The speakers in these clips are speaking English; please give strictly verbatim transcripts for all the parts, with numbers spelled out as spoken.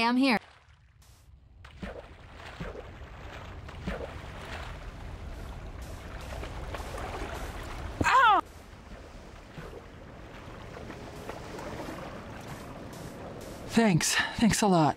Hi, I'm here. Thanks. Thanks a lot.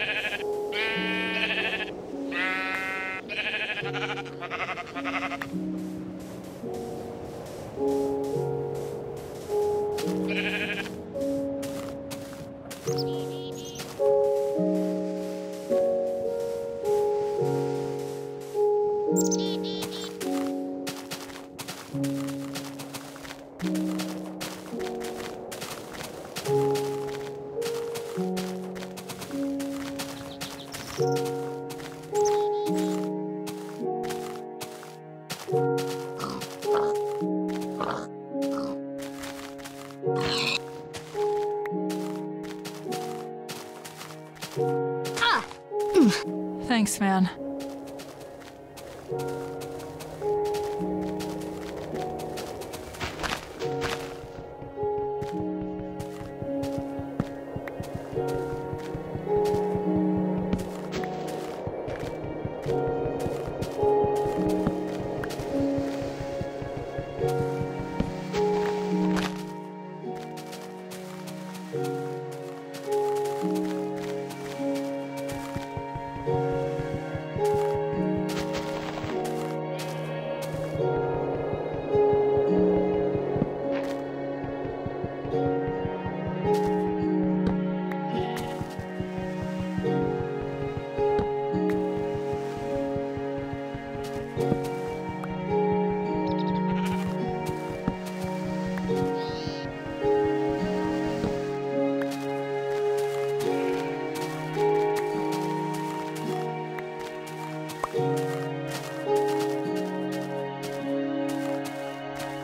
Thanks, man.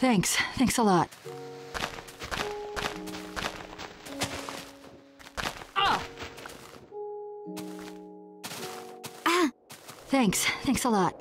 Thanks. Thanks a lot. Ah. Ah. Thanks. Thanks a lot.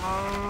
Oh.